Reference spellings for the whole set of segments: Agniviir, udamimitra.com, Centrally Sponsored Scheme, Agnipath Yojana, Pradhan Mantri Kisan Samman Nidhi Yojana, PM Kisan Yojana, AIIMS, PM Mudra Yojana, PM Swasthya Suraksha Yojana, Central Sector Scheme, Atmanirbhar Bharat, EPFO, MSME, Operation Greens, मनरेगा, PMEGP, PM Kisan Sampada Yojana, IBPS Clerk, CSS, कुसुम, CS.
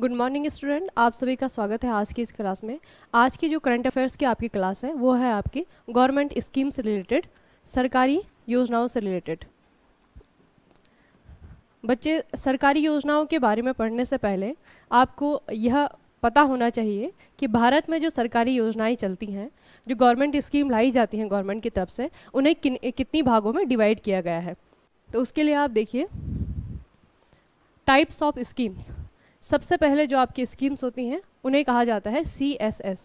Good morning student, आप सभी का स्वागत है आज की इस क्लास में। आज की जो करंट अफेयर्स की आपकी क्लास है वो है आपकी गवर्नमेंट स्कीम से रिलेटेड, सरकारी योजनाओं से रिलेटेड। बच्चे, सरकारी योजनाओं के बारे में पढ़ने से पहले आपको यह पता होना चाहिए कि भारत में जो सरकारी योजनाएं चलती हैं, जो गवर्नमेंट स्कीम लाई जाती हैं गवर्नमेंट की तरफ से, उन्हें कितनी भागों में डिवाइड किया गया है। तो उसके लिए आप देखिए टाइप्स ऑफ स्कीम्स। सबसे पहले जो आपकी स्कीम्स होती हैं उन्हें कहा जाता है CSS।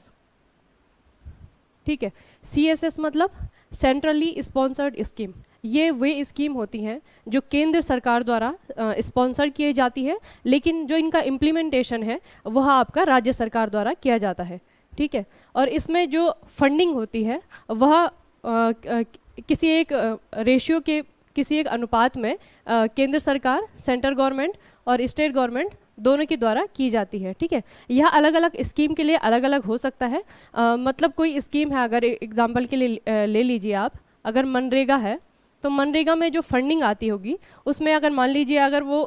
ठीक है, CSS मतलब सेंट्रली स्पॉन्सर्ड स्कीम। ये वे स्कीम होती हैं जो केंद्र सरकार द्वारा स्पॉन्सर किए जाती है, लेकिन जो इनका इम्प्लीमेंटेशन है वह आपका राज्य सरकार द्वारा किया जाता है। ठीक है, और इसमें जो फंडिंग होती है वह किसी एक रेशियो के, किसी एक अनुपात में केंद्र सरकार, सेंट्रल गवर्नमेंट और स्टेट गवर्नमेंट दोनों के द्वारा की जाती है। ठीक है, यह अलग अलग स्कीम के लिए अलग अलग हो सकता है। मतलब कोई स्कीम है, अगर एग्जाम्पल के लिए ले लीजिए आप, अगर मनरेगा है तो मनरेगा में जो फंडिंग आती होगी उसमें अगर मान लीजिए अगर वो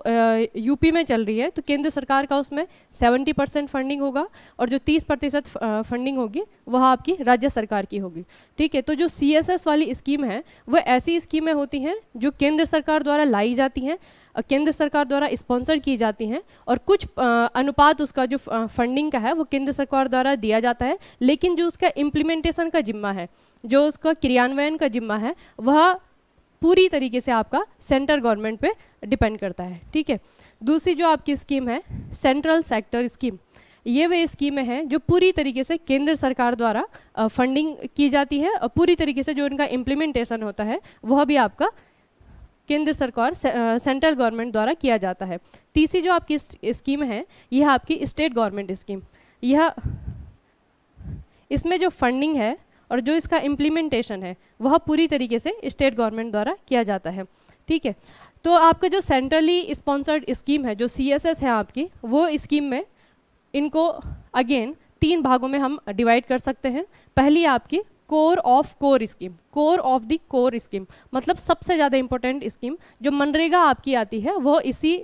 यूपी में चल रही है तो केंद्र सरकार का उसमें 70% फंडिंग होगा और जो 30% फंडिंग होगी वह आपकी राज्य सरकार की होगी। ठीक है, तो जो CSS वाली स्कीम है वह ऐसी स्कीमें होती हैं जो केंद्र सरकार द्वारा लाई जाती हैं, केंद्र सरकार द्वारा स्पॉन्सर की जाती हैं और कुछ अनुपात उसका जो फंडिंग का है वो केंद्र सरकार द्वारा दिया जाता है, लेकिन जो उसका इम्प्लीमेंटेशन का जिम्मा है, जो उसका क्रियान्वयन का जिम्मा है, वह पूरी तरीके से आपका सेंट्रल गवर्नमेंट पे डिपेंड करता है। ठीक है, दूसरी जो आपकी स्कीम है सेंट्रल सेक्टर स्कीम। ये वे स्कीमें हैं जो पूरी तरीके से केंद्र सरकार द्वारा फंडिंग की जाती है और पूरी तरीके से जो इनका इम्प्लीमेंटेशन होता है वह भी आपका केंद्र सरकार, सेंट्रल गवर्नमेंट द्वारा किया जाता है। तीसरी जो आपकी स्कीम है यह आपकी स्टेट गवर्नमेंट स्कीम। यह, इसमें जो फंडिंग है और जो इसका इम्प्लीमेंटेशन है वह पूरी तरीके से स्टेट गवर्नमेंट द्वारा किया जाता है। ठीक है, तो आपका जो सेंट्रली स्पॉन्सर्ड स्कीम है, जो CSS है आपकी, वो स्कीम में इनको अगेन 3 भागों में हम डिवाइड कर सकते हैं। पहली आपकी core of core scheme, core of the core scheme मतलब सबसे ज़्यादा इम्पोर्टेंट स्कीम जो मनरेगा आपकी आती है वो इसी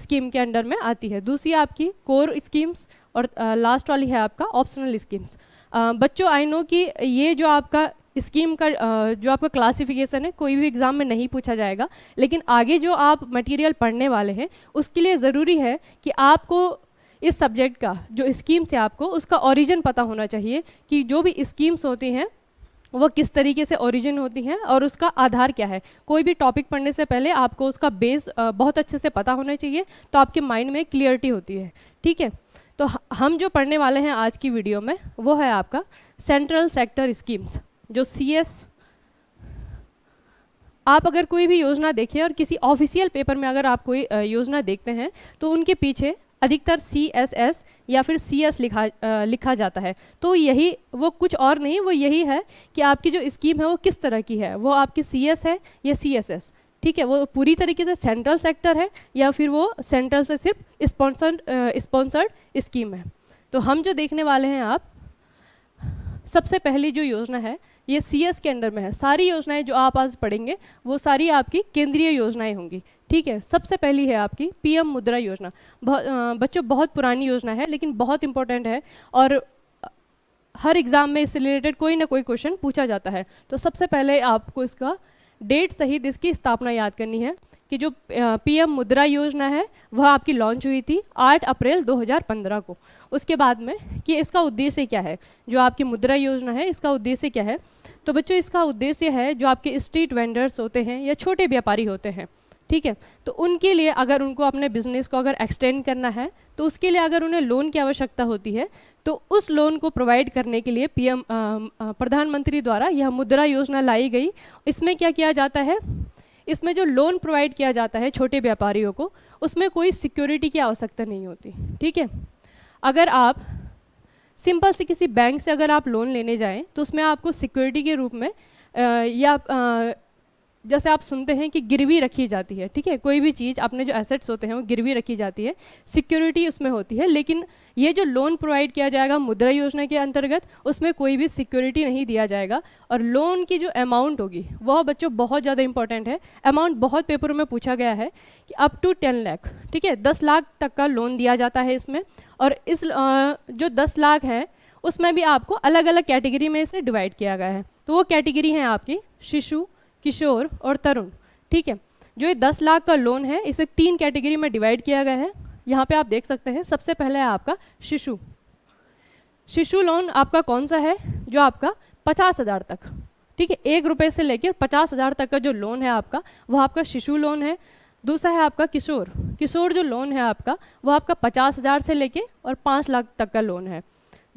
स्कीम के अंडर में आती है। दूसरी आपकी कोर स्कीम्स और लास्ट वाली है आपका ऑप्शनल स्कीम्स। बच्चों, आई नो कि ये जो आपका स्कीम का जो आपका क्लासिफिकेशन है कोई भी एग्ज़ाम में नहीं पूछा जाएगा, लेकिन आगे जो आप मटेरियल पढ़ने वाले हैं उसके लिए ज़रूरी है कि आपको इस सब्जेक्ट का, जो स्कीम से आपको उसका ओरिजिन पता होना चाहिए कि जो भी स्कीम्स होती हैं वह किस तरीके से ओरिजिन होती हैं और उसका आधार क्या है। कोई भी टॉपिक पढ़ने से पहले आपको उसका बेस बहुत अच्छे से पता होना चाहिए, तो आपके माइंड में क्लियरिटी होती है। ठीक है, तो हम जो पढ़ने वाले हैं आज की वीडियो में वो है आपका सेंट्रल सेक्टर स्कीम्स, जो CS। आप अगर कोई भी योजना देखिए और किसी ऑफिशियल पेपर में अगर आप कोई योजना देखते हैं तो उनके पीछे अधिकतर CSS या फिर CS लिखा जाता है। तो यही, वो कुछ और नहीं, वो यही है कि आपकी जो स्कीम है वो किस तरह की है, वो आपकी CS है या CSS। ठीक है, वो पूरी तरीके से सेंट्रल सेक्टर है या फिर वो सेंट्रल से सिर्फ स्पॉन्सर्ड स्कीम है। तो हम जो देखने वाले हैं, आप सबसे पहली जो योजना है ये CS के अंडर में है। सारी योजनाएं जो आप आज पढ़ेंगे वो सारी आपकी केंद्रीय योजनाएं होंगी। ठीक है, सबसे पहली है आपकी PM मुद्रा योजना। बच्चों, बहुत पुरानी योजना है लेकिन बहुत इंपॉर्टेंट है और हर एग्ज़ाम में इससे रिलेटेड कोई ना कोई क्वेश्चन पूछा जाता है। तो सबसे पहले आपको इसका डेट सहित इसकी स्थापना याद करनी है कि जो PM मुद्रा योजना है वह आपकी लॉन्च हुई थी 8 अप्रैल 2015 को। उसके बाद में कि इसका उद्देश्य क्या है, जो आपकी मुद्रा योजना है इसका उद्देश्य क्या है। तो बच्चों, इसका उद्देश्य है जो आपके स्ट्रीट वेंडर्स होते हैं या छोटे व्यापारी होते हैं, ठीक है, तो उनके लिए अगर उनको अपने बिजनेस को अगर एक्सटेंड करना है तो उसके लिए अगर उन्हें लोन की आवश्यकता होती है तो उस लोन को प्रोवाइड करने के लिए प्रधानमंत्री द्वारा यह मुद्रा योजना लाई गई। इसमें क्या किया जाता है, इसमें जो लोन प्रोवाइड किया जाता है छोटे व्यापारियों को, उसमें कोई सिक्योरिटी की आवश्यकता नहीं होती। ठीक है, अगर आप सिंपल से किसी बैंक से अगर आप लोन लेने जाएँ तो उसमें आपको सिक्योरिटी के रूप में या जैसे आप सुनते हैं कि गिरवी रखी जाती है, ठीक है, कोई भी चीज़ अपने जो एसेट्स होते हैं वो गिरवी रखी जाती है, सिक्योरिटी उसमें होती है, लेकिन ये जो लोन प्रोवाइड किया जाएगा मुद्रा योजना के अंतर्गत उसमें कोई भी सिक्योरिटी नहीं दिया जाएगा। और लोन की जो अमाउंट होगी वह बच्चों बहुत ज़्यादा इंपॉर्टेंट है, अमाउंट बहुत पेपरों में पूछा गया है कि अप टू 10 लाख, ठीक है, 10 लाख तक का लोन दिया जाता है इसमें। और इस जो 10 लाख है उसमें भी आपको अलग अलग कैटेगरी में इसे डिवाइड किया गया है, तो वो कैटेगरी हैं आपकी शिशु, किशोर और तरुण, ठीक है। जो ये 10 लाख का लोन है इसे 3 कैटेगरी में डिवाइड किया गया है, यहाँ पे आप देख सकते हैं। सबसे पहले है आपका शिशु, शिशु लोन आपका कौन सा है, जो आपका 50,000 तक, ठीक है, 1 रुपये से लेकर 50,000 तक का जो लोन है आपका वह आपका शिशु लोन है। दूसरा है आपका किशोर, किशोर जो लोन है आपका वह आपका 50,000 से लेके और 5 लाख तक का लोन है।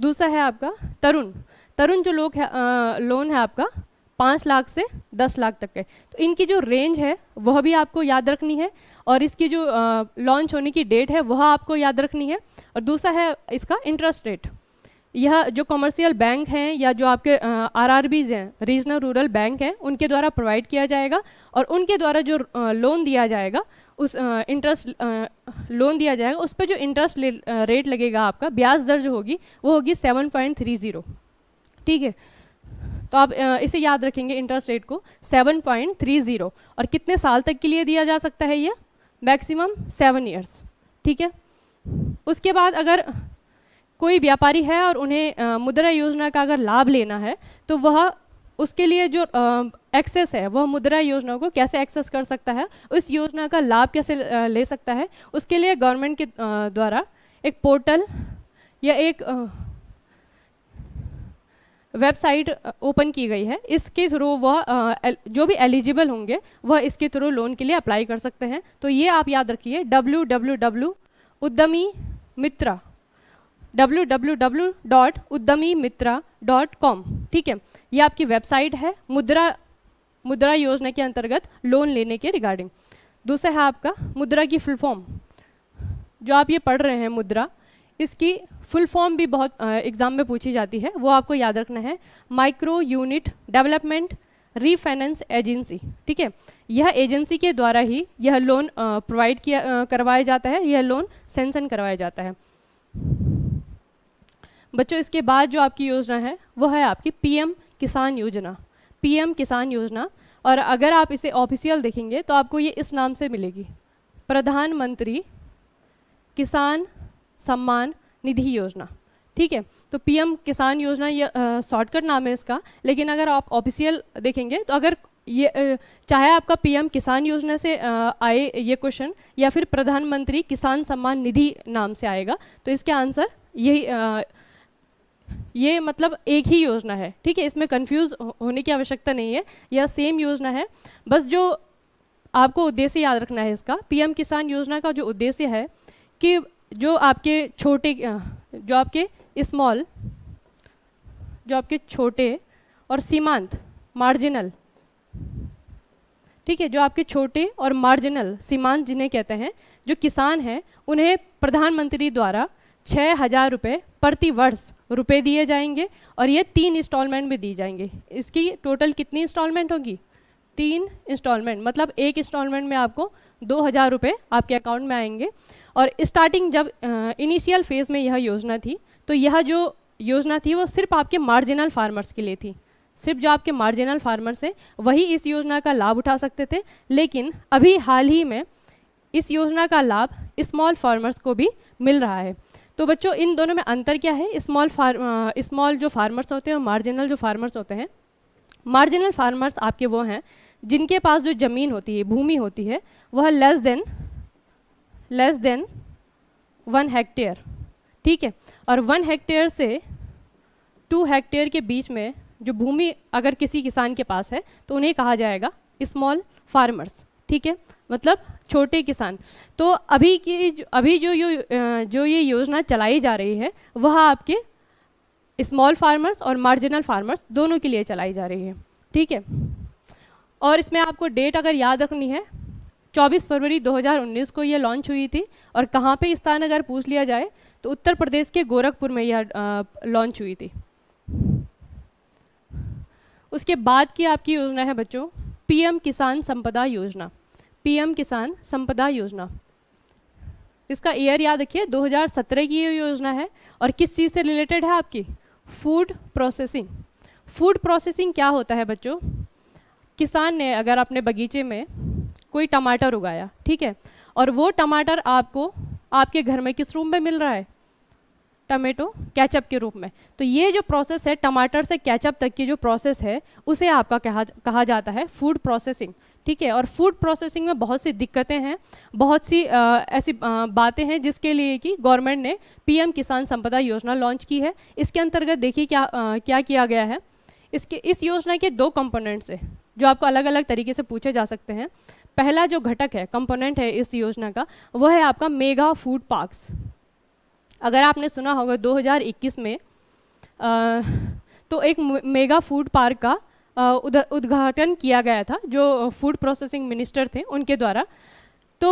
दूसरा है आपका तरुण, तरुण जो लोन है आपका 5 लाख से 10 लाख तक है। तो इनकी जो रेंज है वह भी आपको याद रखनी है और इसकी जो लॉन्च होने की डेट है वह आपको याद रखनी है। और दूसरा है इसका इंटरेस्ट रेट, यह जो कमर्शियल बैंक हैं या जो आपके आरआरबीज हैं, रीजनल रूरल बैंक हैं, उनके द्वारा प्रोवाइड किया जाएगा और उनके द्वारा जो लोन दिया जाएगा उस उस पर जो इंटरेस्ट रेट लगेगा, आपका ब्याज दर जो होगी वो होगी 7.30, ठीक है। तो आप इसे याद रखेंगे, इंटरेस्ट रेट को 7.30। और कितने साल तक के लिए दिया जा सकता है ये? मैक्सिमम 7 ईयर्स, ठीक है। उसके बाद अगर कोई व्यापारी है और उन्हें मुद्रा योजना का अगर लाभ लेना है तो वह उसके लिए जो एक्सेस है वह मुद्रा योजना को कैसे एक्सेस कर सकता है, उस योजना का लाभ कैसे ले सकता है, उसके लिए गवर्नमेंट के द्वारा एक पोर्टल या एक वेबसाइट ओपन की गई है। इसके थ्रू वह जो भी एलिजिबल होंगे वह इसके थ्रू लोन के लिए अप्लाई कर सकते हैं। तो ये आप याद रखिए, www.udamimitra.com, ठीक है, ये आपकी वेबसाइट है मुद्रा योजना के अंतर्गत लोन लेने के रिगार्डिंग। दूसरा है आपका मुद्रा की फुल फॉर्म, जो आप ये पढ़ रहे हैं मुद्रा, इसकी फुल फॉर्म भी बहुत एग्ज़ाम में पूछी जाती है, वो आपको याद रखना है, micro unit development refinance agency, ठीक है। यह एजेंसी के द्वारा ही यह लोन प्रोवाइड किया करवाया जाता है, यह लोन सेंक्शन करवाया जाता है बच्चों। इसके बाद जो आपकी योजना है वह है आपकी पीएम किसान योजना, पीएम किसान योजना। और अगर आप इसे ऑफिशियल देखेंगे तो आपको ये इस नाम से मिलेगी, प्रधानमंत्री किसान सम्मान निधि योजना, ठीक है। तो पीएम किसान योजना ये शॉर्टकट नाम है इसका, लेकिन अगर आप ऑफिशियल देखेंगे तो अगर ये चाहे आपका पीएम किसान योजना से आए ये क्वेश्चन या फिर प्रधानमंत्री किसान सम्मान निधि नाम से आएगा, तो इसके आंसर यही, ये मतलब एक ही योजना है, ठीक है, इसमें कंफ्यूज होने की आवश्यकता नहीं है, यह सेम योजना है। बस जो आपको उद्देश्य याद रखना है इसका, पीएम किसान योजना का जो उद्देश्य है कि जो आपके छोटे और सीमांत मार्जिनल, ठीक है, जो आपके छोटे और मार्जिनल सीमांत जिन्हें कहते हैं जो किसान हैं, उन्हें प्रधानमंत्री द्वारा 6,000 रुपये प्रति वर्ष दिए जाएंगे और ये 3 इंस्टॉलमेंट में दी जाएंगे। इसकी टोटल कितनी इंस्टॉलमेंट होगी? 3 इंस्टॉलमेंट, मतलब एक इंस्टॉलमेंट में आपको 2,000 रुपये आपके अकाउंट में आएंगे। और स्टार्टिंग जब इनिशियल फेज़ में यह योजना थी तो यह जो योजना थी वो सिर्फ आपके मार्जिनल फार्मर्स के लिए थी, सिर्फ जो आपके मार्जिनल फार्मर्स हैं वही इस योजना का लाभ उठा सकते थे। लेकिन अभी हाल ही में इस योजना का लाभ स्मॉल फार्मर्स को भी मिल रहा है। तो बच्चों इन दोनों में अंतर क्या है? स्मॉल जो फार्मर्स होते हैं और मार्जिनल जो फार्मर्स होते हैं, मार्जिनल फार्मर्स आपके वो हैं जिनके पास जो ज़मीन होती है, भूमि होती है, वह लेस देन 1 हेक्टेयर, ठीक है। और 1 हेक्टेयर से 2 हेक्टेयर के बीच में जो भूमि अगर किसी किसान के पास है तो उन्हें कहा जाएगा स्मॉल फार्मर्स, ठीक है, मतलब छोटे किसान। तो अभी जो ये योजना चलाई जा रही है वह आपके स्मॉल फार्मर्स और मार्जिनल फार्मर्स दोनों के लिए चलाई जा रही है, ठीक है। और इसमें आपको डेट अगर याद रखनी है, 24 फरवरी 2019 को ये लॉन्च हुई थी। और कहाँ पे स्थान अगर पूछ लिया जाए तो उत्तर प्रदेश के गोरखपुर में यह लॉन्च हुई थी। उसके बाद की आपकी योजना है बच्चों पीएम किसान संपदा योजना। इसका ईयर याद रखिए 2017 की ये योजना है और किस चीज़ से रिलेटेड है आपकी फूड प्रोसेसिंग। फूड प्रोसेसिंग क्या होता है बच्चों? किसान ने अगर अपने बगीचे में कोई टमाटर उगाया, ठीक है, और वो टमाटर आपको आपके घर में किस रूप में मिल रहा है? टमेटो कैचअप के रूप में। तो ये जो प्रोसेस है टमाटर से कैचअप तक की जो प्रोसेस है उसे आपका कहा जाता है फूड प्रोसेसिंग, ठीक है। और फूड प्रोसेसिंग में बहुत सी दिक्कतें हैं, बहुत सी ऐसी बातें हैं जिसके लिए कि गवर्नमेंट ने पीएम किसान संपदा योजना लॉन्च की है। इसके अंतर्गत देखिए क्या किया गया है। इस योजना के दो कंपोनेंट्स हैं जो आपको अलग अलग तरीके से पूछे जा सकते हैं। पहला जो घटक है, कंपोनेंट है इस योजना का, वह है आपका मेगा फूड पार्क्स। अगर आपने सुना होगा 2021 में तो एक मेगा फूड पार्क का उद्घाटन किया गया था जो फूड प्रोसेसिंग मिनिस्टर थे उनके द्वारा। तो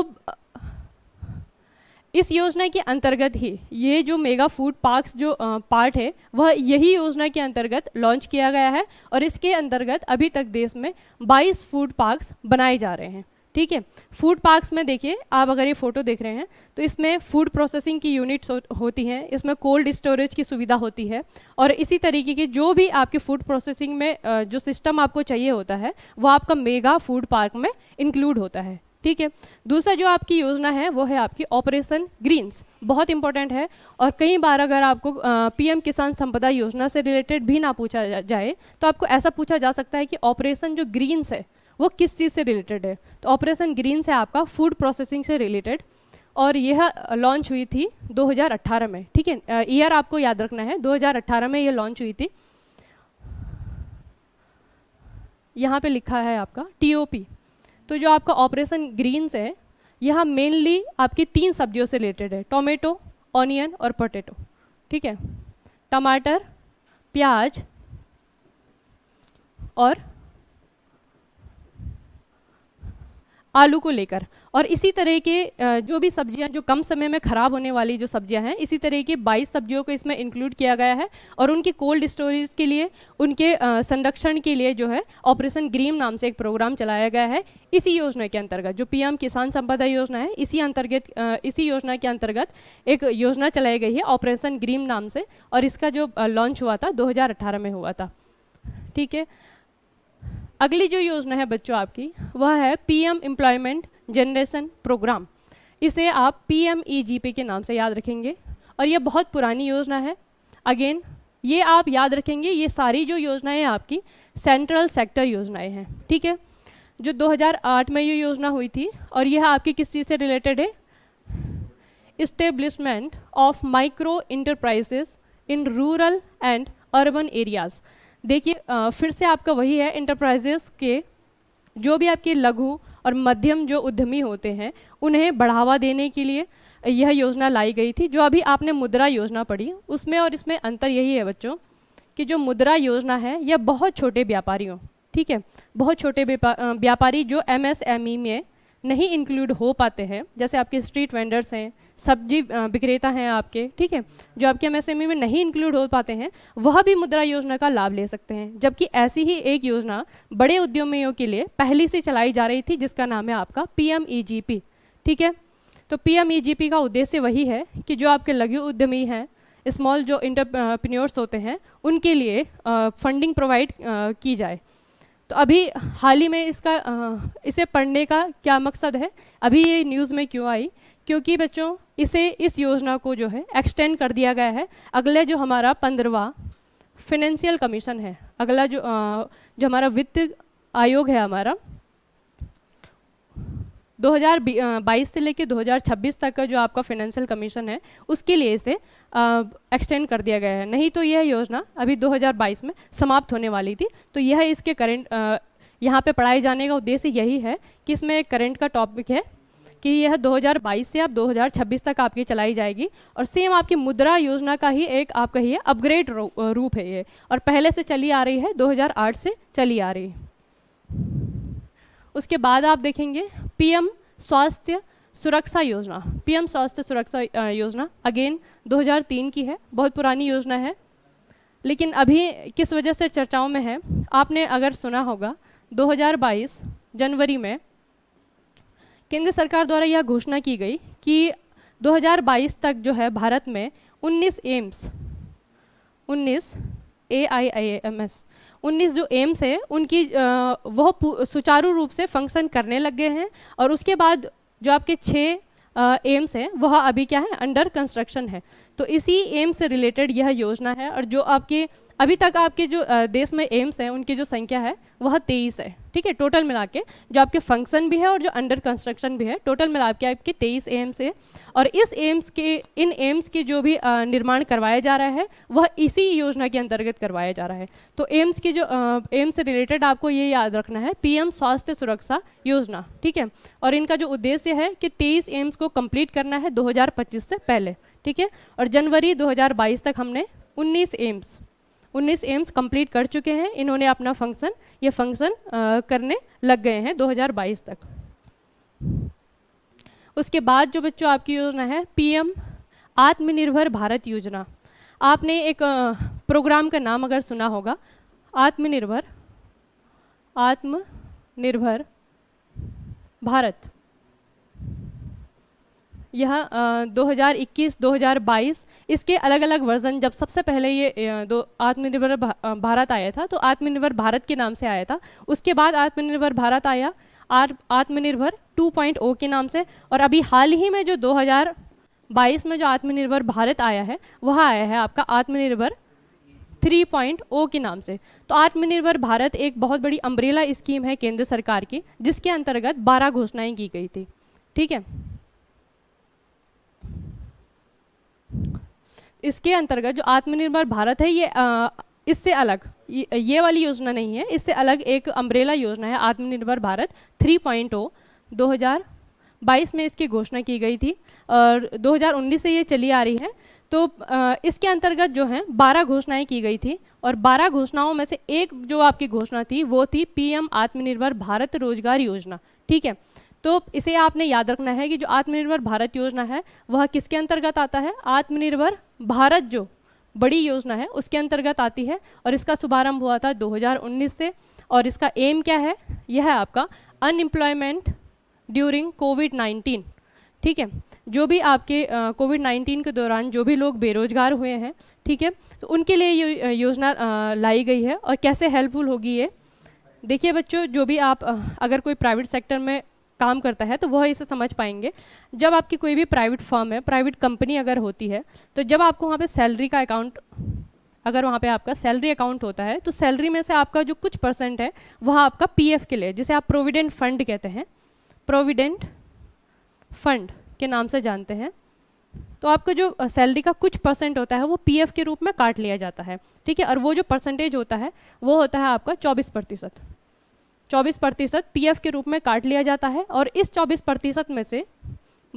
इस योजना के अंतर्गत ही ये जो मेगा फूड पार्क्स जो पार्ट है वह यही योजना के अंतर्गत लॉन्च किया गया है और इसके अंतर्गत अभी तक देश में 22 फूड पार्क्स बनाए जा रहे हैं, ठीक है। फूड पार्क्स में देखिए आप अगर ये फ़ोटो देख रहे हैं तो इसमें फूड प्रोसेसिंग की यूनिट्स होती हैं, इसमें कोल्ड स्टोरेज की सुविधा होती है और इसी तरीके के जो भी आपके फूड प्रोसेसिंग में जो सिस्टम आपको चाहिए होता है वो आपका मेगा फूड पार्क में इंक्लूड होता है, ठीक है। दूसरा जो आपकी योजना है वो है आपकी ऑपरेशन ग्रीन्स, बहुत इंपॉर्टेंट है और कई बार अगर आपको पीएम किसान संपदा योजना से रिलेटेड भी ना पूछा जाए तो आपको ऐसा पूछा जा सकता है कि ऑपरेशन जो ग्रीन्स है वो किस चीज़ से रिलेटेड है। तो ऑपरेशन ग्रीन्स है आपका फूड प्रोसेसिंग से रिलेटेड और यह लॉन्च हुई थी 2018 में, ठीक है। ईयर आपको याद रखना है 2018 में यह लॉन्च हुई थी। यहाँ पे लिखा है आपका टीओपी। तो जो आपका ऑपरेशन ग्रीन्स है यह मेनली आपकी 3 सब्जियों से रिलेटेड है, टोमेटो, ऑनियन और पोटैटो, ठीक है, टमाटर, प्याज और आलू को लेकर। और इसी तरह के जो भी सब्जियां जो कम समय में ख़राब होने वाली जो सब्जियां हैं इसी तरह के 22 सब्जियों को इसमें इंक्लूड किया गया है और उनकी कोल्ड स्टोरेज के लिए, उनके संरक्षण के लिए जो है ऑपरेशन ग्रीन नाम से एक प्रोग्राम चलाया गया है इसी योजना के अंतर्गत। जो पीएम किसान संपदा योजना है इसी योजना के अंतर्गत एक योजना चलाई गई है ऑपरेशन ग्रीन नाम से और इसका जो लॉन्च हुआ था 2018 में हुआ था, ठीक है। अगली जो योजना है बच्चों आपकी वह है पीएम एम्प्लॉयमेंट जनरेशन प्रोग्राम। इसे आप PMEGP के नाम से याद रखेंगे और यह बहुत पुरानी योजना है। अगेन ये आप याद रखेंगे, ये सारी जो योजनाएं आपकी सेंट्रल सेक्टर योजनाएं हैं, ठीक है। जो 2008 में ये योजना हुई थी और यह आपकी किस चीज़ से रिलेटेड है? Establishment of micro enterprises in rural and urban areas. देखिए फिर से आपका वही है, इंटरप्राइजेस के जो भी आपके लघु और मध्यम जो उद्यमी होते हैं उन्हें बढ़ावा देने के लिए यह योजना लाई गई थी। जो अभी आपने मुद्रा योजना पढ़ी उसमें और इसमें अंतर यही है बच्चों कि जो मुद्रा योजना है यह बहुत छोटे व्यापारियों, ठीक है, बहुत छोटे व्यापारी जो MSME में नहीं इंक्लूड हो पाते हैं, जैसे आपके स्ट्रीट वेंडर्स हैं, सब्जी विक्रेता हैं आपके, ठीक है, जो आपके MSME में नहीं इंक्लूड हो पाते हैं वह भी मुद्रा योजना का लाभ ले सकते हैं। जबकि ऐसी ही एक योजना बड़े उद्यमियों के लिए पहले से चलाई जा रही थी जिसका नाम है आपका PMEGP, ठीक है। तो PMEGP का उद्देश्य वही है कि जो आपके लघु उद्यमी हैं, स्मॉल जो एंटरप्रेन्योर्स होते हैं, उनके लिए फंडिंग प्रोवाइड की जाए। तो अभी हाल ही में इसे पढ़ने का क्या मकसद है, अभी ये न्यूज़ में क्यों आई? क्योंकि बच्चों इस योजना को जो है एक्सटेंड कर दिया गया है। अगला जो हमारा 15वां फाइनेंशियल कमीशन है, अगला जो हमारा वित्त आयोग है हमारा, 2022 से लेकर 2026 तक का जो आपका फाइनेंशियल कमीशन है उसके लिए इसे एक्सटेंड कर दिया गया है। नहीं तो यह योजना अभी 2022 में समाप्त होने वाली थी। तो यह इसके करंट यहाँ पे पढ़ाए जाने का उद्देश्य यही है कि इसमें करंट का टॉपिक है कि यह 2022 से आप 2026 तक आपकी चलाई जाएगी और सेम आपकी मुद्रा योजना का ही एक आप कहिए अपग्रेड रूप है ये और पहले से चली आ रही है, 2008 से चली आ रही है। उसके बाद आप देखेंगे पीएम स्वास्थ्य सुरक्षा योजना। पीएम स्वास्थ्य सुरक्षा योजना अगेन 2003 की है, बहुत पुरानी योजना है, लेकिन अभी किस वजह से चर्चाओं में है? आपने अगर सुना होगा 2022 जनवरी में केंद्र सरकार द्वारा यह घोषणा की गई कि 2022 तक जो है भारत में 19 जो एम्स है उनकी वह सुचारू रूप से फंक्शन करने लग गए हैं और उसके बाद जो आपके 6 एम्स हैं वह अभी क्या है अंडर कंस्ट्रक्शन है। तो इसी एम्स से रिलेटेड यह योजना है और जो आपके अभी तक आपके जो देश में एम्स हैं उनकी जो संख्या है वह 23 है, ठीक है। टोटल मिला के जो आपके फंक्शन भी है और जो अंडर कंस्ट्रक्शन भी है टोटल मिला के आपके 23 एम्स है और इस एम्स के इन एम्स की जो भी निर्माण करवाया जा रहा है वह इसी योजना के अंतर्गत करवाया जा रहा है। तो एम्स की जो एम्स से रिलेटेड आपको ये याद रखना है PM स्वास्थ्य सुरक्षा योजना, ठीक है। और इनका जो उद्देश्य है कि 23 एम्स को कम्प्लीट करना है 2025 से पहले, ठीक है। और जनवरी 2022 तक हमने 19 एम्स कंप्लीट कर चुके हैं। इन्होंने अपना फंक्शन करने लग गए हैं 2022 तक। उसके बाद जो बच्चों आपकी योजना है PM आत्मनिर्भर भारत योजना, आपने एक प्रोग्राम का नाम अगर सुना होगा आत्मनिर्भर भारत, यह 2021-2022 इसके अलग अलग वर्जन, जब सबसे पहले ये आत्मनिर्भर भारत आया था तो आत्मनिर्भर भारत के नाम से आया था, उसके बाद आत्मनिर्भर भारत आया आत्मनिर्भर 2.0 के नाम से, और अभी हाल ही में जो 2022 में जो आत्मनिर्भर भारत आया है वह आया है आपका आत्मनिर्भर 3.0 के नाम से। तो आत्मनिर्भर भारत एक बहुत बड़ी अम्ब्रेला स्कीम है केंद्र सरकार की, जिसके अंतर्गत 12 घोषणाएँ की गई थी, ठीक है। इसके अंतर्गत जो आत्मनिर्भर भारत है ये इससे अलग ये वाली योजना नहीं है, इससे अलग एक अम्ब्रेला योजना है आत्मनिर्भर भारत 3.0, 2022 में इसकी घोषणा की गई थी और 2019 से ये चली आ रही है। तो इसके अंतर्गत जो है 12 घोषणाएं की गई थी और 12 घोषणाओं में से एक जो आपकी घोषणा थी वो थी PM आत्मनिर्भर भारत रोजगार योजना, ठीक है। तो इसे आपने याद रखना है कि जो आत्मनिर्भर भारत योजना है वह किसके अंतर्गत आता है, आत्मनिर्भर भारत जो बड़ी योजना है उसके अंतर्गत आती है और इसका शुभारंभ हुआ था 2019 से। और इसका एम क्या है, यह है आपका अनएम्प्लॉयमेंट ड्यूरिंग कोविड-19, ठीक है। जो भी आपके कोविड-19 के दौरान जो भी लोग बेरोजगार हुए हैं, ठीक है, तो उनके लिए ये योजना लाई गई है। और कैसे हेल्पफुल होगी ये देखिए बच्चों, जो भी आप अगर कोई प्राइवेट सेक्टर में काम करता है तो वह इसे समझ पाएंगे। जब आपकी कोई भी प्राइवेट फर्म है, प्राइवेट कंपनी अगर होती है, तो जब आपको वहाँ पे सैलरी का अकाउंट, अगर वहाँ पे आपका सैलरी अकाउंट होता है तो सैलरी में से आपका जो कुछ परसेंट है वह आपका पीएफ के लिए, जिसे आप प्रोविडेंट फंड कहते हैं, प्रोविडेंट फंड के नाम से जानते हैं, तो आपका जो सैलरी का कुछ परसेंट होता है वो पीएफ के रूप में काट लिया जाता है, ठीक है। और वो जो परसेंटेज होता है वो होता है आपका 24% पीएफ के रूप में काट लिया जाता है। और इस 24% में से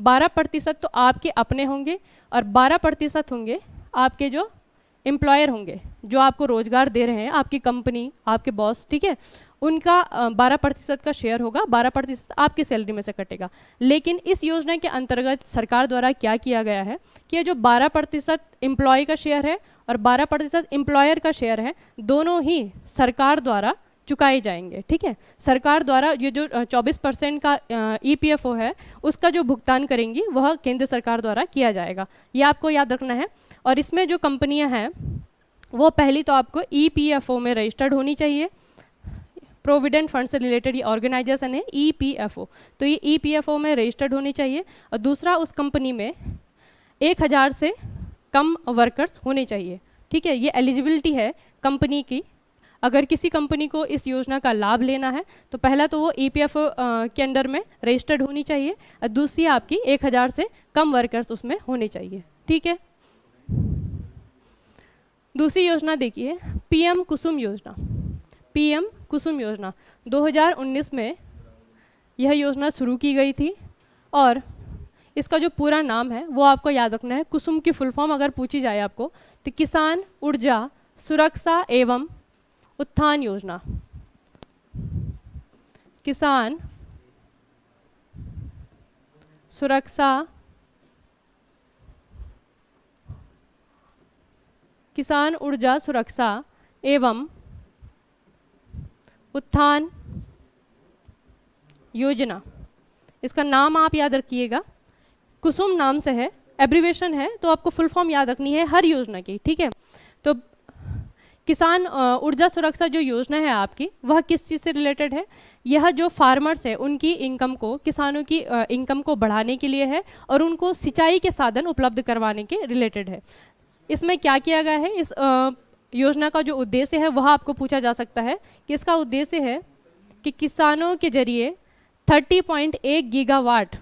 12% तो आपके अपने होंगे और 12% होंगे आपके जो एम्प्लॉयर होंगे, जो आपको रोज़गार दे रहे हैं, आपकी कंपनी, आपके बॉस, ठीक है, उनका 12% का शेयर होगा, 12% आपकी सैलरी में से कटेगा। लेकिन इस योजना के अंतर्गत सरकार द्वारा क्या किया गया है कि जो 12% एम्प्लॉय का शेयर है और 12% एम्प्लॉयर का शेयर है, दोनों ही सरकार द्वारा चुकाए जाएंगे, ठीक है। सरकार द्वारा ये जो 24% का EPFO है उसका जो भुगतान करेंगी वह केंद्र सरकार द्वारा किया जाएगा, ये आपको याद रखना है। और इसमें जो कंपनियां हैं वो पहली तो आपको EPFO में रजिस्टर्ड होनी चाहिए, प्रोविडेंट फंड से रिलेटेड ये ऑर्गेनाइजेशन है EPFO, तो ये EPFO में रजिस्टर्ड होनी चाहिए। और दूसरा, उस कंपनी में 1000 से कम वर्कर्स होने चाहिए, ठीक है। ये एलिजिबिलिटी है कंपनी की। अगर किसी कंपनी को इस योजना का लाभ लेना है तो पहला तो वो EPFO के अंडर में रजिस्टर्ड होनी चाहिए और दूसरी आपकी 1000 से कम वर्कर्स उसमें होने चाहिए, ठीक है। दूसरी योजना देखिए PM कुसुम योजना। PM कुसुम योजना 2019 में यह योजना शुरू की गई थी और इसका जो पूरा नाम है वो आपको याद रखना है। कुसुम की फुल फॉर्म अगर पूछी जाए आपको तो किसान ऊर्जा सुरक्षा एवं उत्थान योजना, किसान सुरक्षा, किसान ऊर्जा सुरक्षा एवं उत्थान योजना, इसका नाम आप याद रखिएगा, कुसुम नाम से है, एब्रीवेशन है, तो आपको फुल फॉर्म याद रखनी है हर योजना की, ठीक है। तो किसान ऊर्जा सुरक्षा जो योजना है आपकी, वह किस चीज़ से रिलेटेड है? यह जो फार्मर्स है उनकी इनकम को, किसानों की इनकम को बढ़ाने के लिए है और उनको सिंचाई के साधन उपलब्ध करवाने के रिलेटेड है। इसमें क्या किया गया है, इस योजना का जो उद्देश्य है वह आपको पूछा जा सकता है कि इसका उद्देश्य है कि किसानों के जरिए 30.8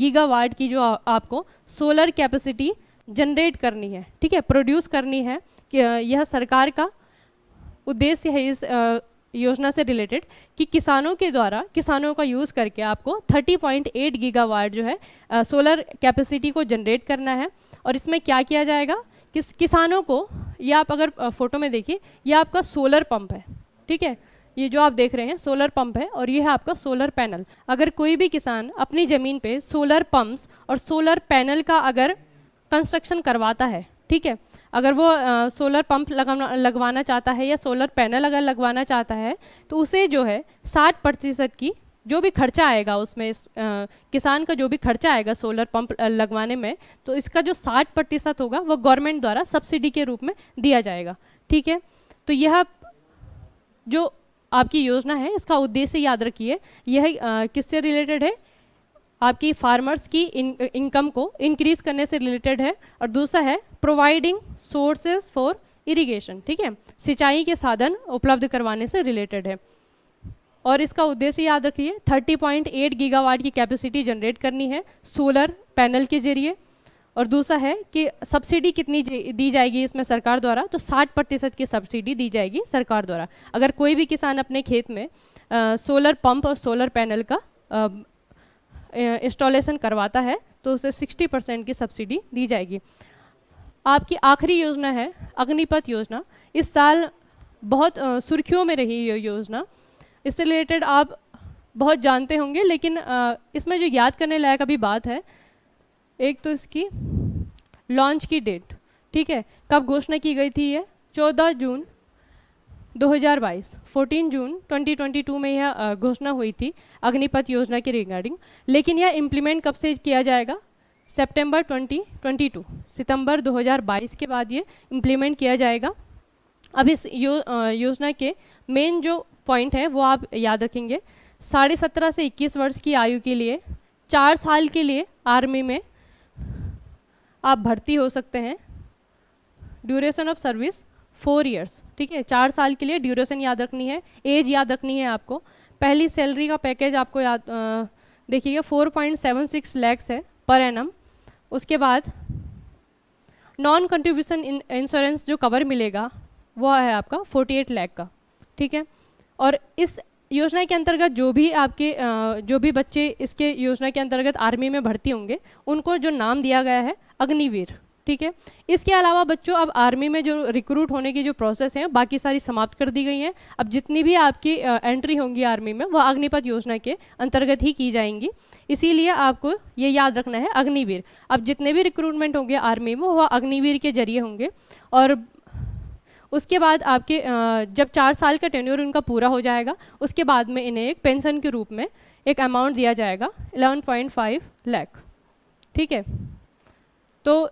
गीगावाट की जो आपको सोलर कैपेसिटी जनरेट करनी है, ठीक है, प्रोड्यूस करनी है। यह सरकार का उद्देश्य है इस योजना से रिलेटेड कि किसानों के द्वारा, किसानों का यूज़ करके आपको 30.8 गीगावाट जो है सोलर कैपेसिटी को जनरेट करना है। और इसमें क्या किया जाएगा, किस किसानों को, यह आप अगर फोटो में देखिए, यह आपका सोलर पंप है, ठीक है, ये जो आप देख रहे हैं सोलर पंप है और ये है आपका सोलर पैनल। अगर कोई भी किसान अपनी ज़मीन पे सोलर पंप्स और सोलर पैनल का अगर कंस्ट्रक्शन करवाता है, ठीक है, अगर वो सोलर पंप लगवाना चाहता है या सोलर पैनल अगर लगवाना चाहता है, तो उसे जो है 60% की जो भी खर्चा आएगा उसमें, इस किसान का जो भी खर्चा आएगा सोलर पंप लगवाने में, तो इसका जो 60% होगा वो गवर्नमेंट द्वारा सब्सिडी के रूप में दिया जाएगा, ठीक है। तो यह जो आपकी योजना है इसका उद्देश्य याद रखिए, यह किससे रिलेटेड है, आपकी फार्मर्स की इनकम को इंक्रीज करने से रिलेटेड है। और दूसरा है प्रोवाइडिंग सोर्सेज फॉर इरिगेशन, ठीक है, सिंचाई के साधन उपलब्ध करवाने से रिलेटेड है। और इसका उद्देश्य याद रखिए 30.8 गीगावाट की कैपेसिटी जनरेट करनी है सोलर पैनल के जरिए। और दूसरा है कि सब्सिडी कितनी दी जाएगी इसमें सरकार द्वारा, तो 60% की सब्सिडी दी जाएगी सरकार द्वारा, अगर कोई भी किसान अपने खेत में सोलर पंप और सोलर पैनल का इंस्टॉलेशन करवाता है तो उसे 60% की सब्सिडी दी जाएगी। आपकी आखिरी योजना है अग्निपथ योजना, इस साल बहुत सुर्खियों में रही ये योजना, इससे रिलेटेड आप बहुत जानते होंगे, लेकिन इसमें जो याद करने लायक अभी बात है, एक तो इसकी लॉन्च की डेट, ठीक है, कब घोषणा की गई थी, ये 14 जून 2022, 14 जून 2022 में यह घोषणा हुई थी अग्निपथ योजना के रिगार्डिंग। लेकिन यह इम्प्लीमेंट कब से किया जाएगा, सितंबर 2022, सितंबर 2022 के बाद ये इम्प्लीमेंट किया जाएगा। अब इस योजना के मेन जो पॉइंट है वो आप याद रखेंगे, 17.5 से 21 वर्ष की आयु के लिए 4 साल के लिए आर्मी में आप भर्ती हो सकते हैं, ड्यूरेशन ऑफ सर्विस 4 इयर्स, ठीक है, 4 साल के लिए ड्यूरेशन याद रखनी है, एज याद रखनी है आपको। पहली सैलरी का पैकेज आपको याद देखिएगा 4.76 लैक्स है पर एनम। उसके बाद नॉन कंट्रीब्यूशन इंश्योरेंस जो कवर मिलेगा वह है आपका 48 लाख का, ठीक है। और इस योजना के अंतर्गत जो भी आपके जो भी बच्चे इसके योजना के अंतर्गत आर्मी में भर्ती होंगे उनको जो नाम दिया गया है अग्निवीर, ठीक है। इसके अलावा बच्चों अब आर्मी में जो रिक्रूट होने की जो प्रोसेस है बाकी सारी समाप्त कर दी गई हैं, अब जितनी भी आपकी एंट्री होंगी आर्मी में वह अग्निपथ योजना के अंतर्गत ही की जाएंगी, इसीलिए आपको ये याद रखना है अग्निवीर। अब जितने भी रिक्रूटमेंट होंगे आर्मी में वह अग्निवीर के जरिए होंगे। और उसके बाद आपके जब 4 साल का टेन्योर उनका पूरा हो जाएगा उसके बाद में इन्हें एक पेंशन के रूप में एक अमाउंट दिया जाएगा 11.5 लाख, ठीक है। तो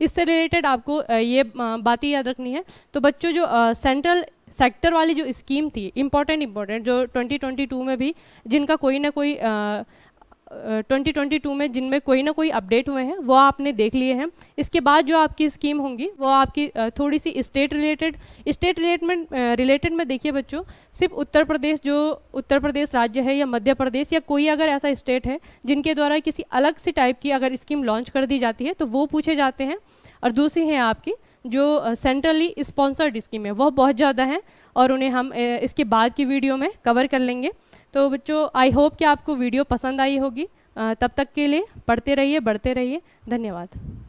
इससे रिलेटेड आपको ये बातें याद रखनी है। तो बच्चों जो सेंट्रल सेक्टर वाली जो स्कीम थी इम्पोर्टेंट जो 2022 में भी जिनका कोई ना कोई 2022 में जिनमें कोई ना कोई अपडेट हुए हैं वो आपने देख लिए हैं। इसके बाद जो आपकी स्कीम होंगी वो आपकी थोड़ी सी स्टेट रिलेटेड में देखिए बच्चों, सिर्फ उत्तर प्रदेश राज्य है या मध्य प्रदेश या कोई अगर ऐसा स्टेट है जिनके द्वारा किसी अलग सी टाइप की अगर स्कीम लॉन्च कर दी जाती है तो वो पूछे जाते हैं। और दूसरी है आपकी जो सेंट्रली स्पॉन्सर्ड स्कीम है वह बहुत ज़्यादा है और उन्हें हम इसके बाद की वीडियो में कवर कर लेंगे। तो बच्चों आई होप कि आपको वीडियो पसंद आई होगी, तब तक के लिए पढ़ते रहिए, बढ़ते रहिए, धन्यवाद।